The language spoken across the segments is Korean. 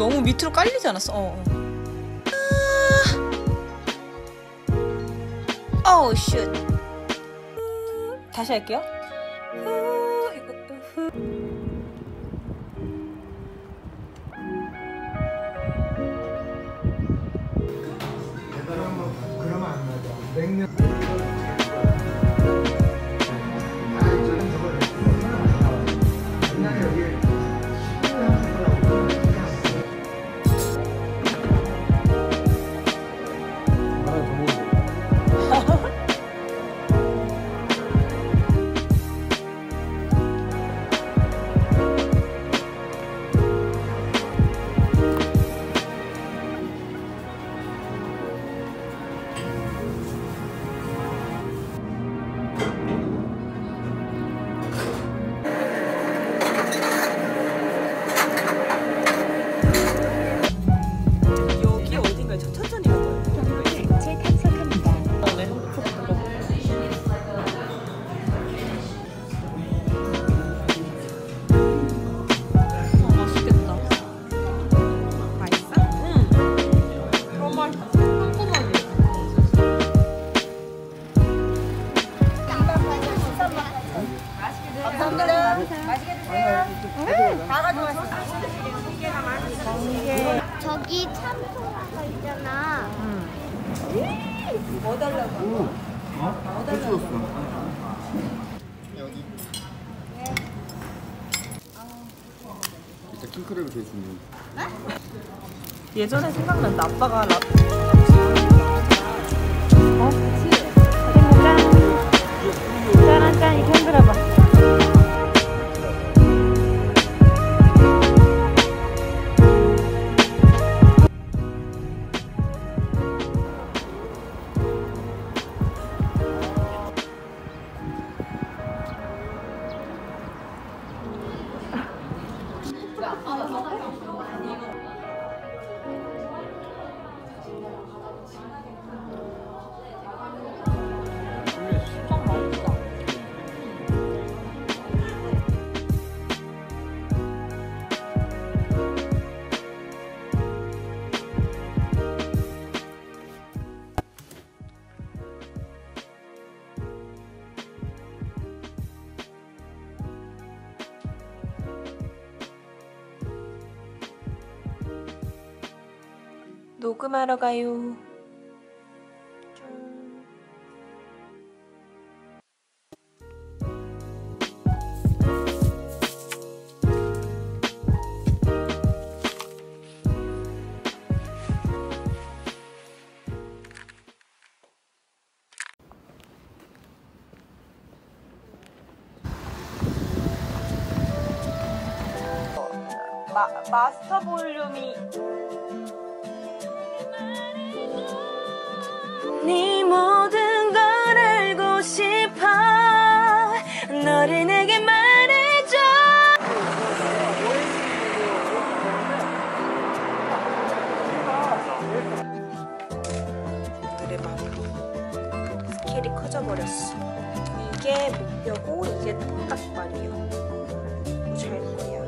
너무 밑으로 깔리지 않았어? 어우 슛. 다시 할게요. 저기 참소라가 있잖아. 뭐 달라고? 뭐 달라고? 여기. 일단 킹크랩이 되게 중요해. 예전에 생각난다. 아빠가 짠 짠 이렇게 흔들어봐. 녹음하러 가요. 마스터 볼륨이 네 모든 걸 알고 싶어. 너를 내게 말해줘. 노래방으로 스케일이 커져버렸어. 이게 목표고 이게 똥닭발이야. 잘 거야.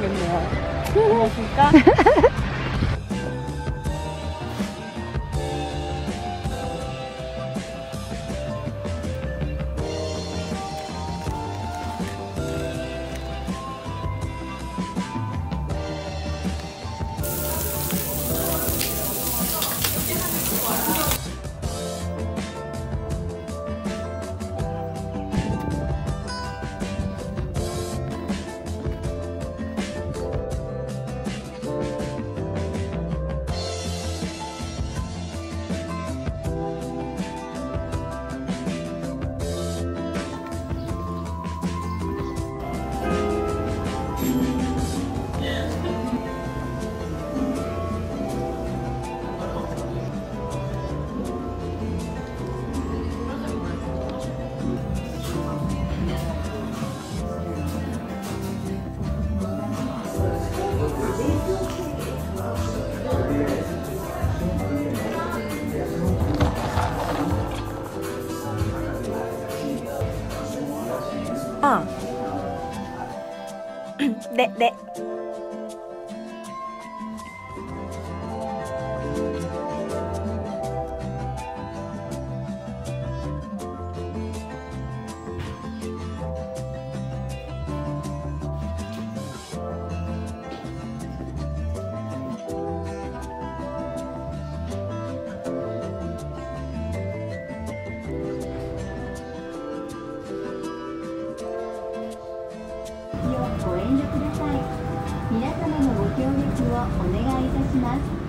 가야겠네요. 무엇일까? 네. 고행해ください。皆様のご協力をお願いいたします。